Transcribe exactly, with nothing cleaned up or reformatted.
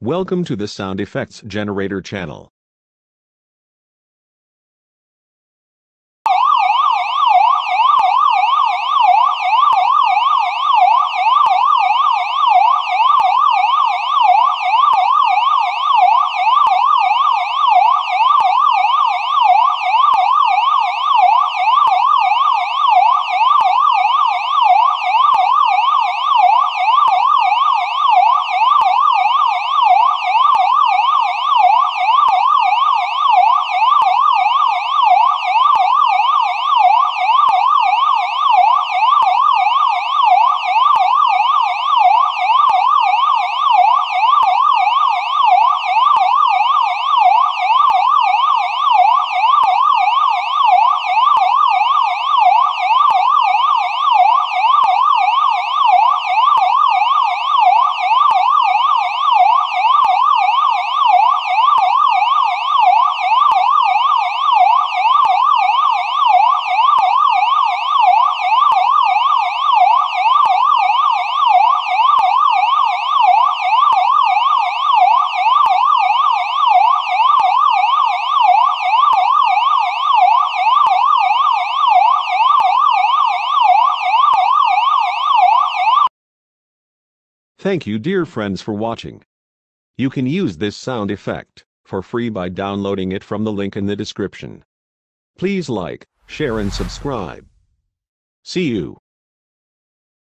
Welcome to the Sound Effects Generator channel. Thank you, dear friends, for watching. You can use this sound effect for free by downloading it from the link in the description. Please like, share and subscribe. See you.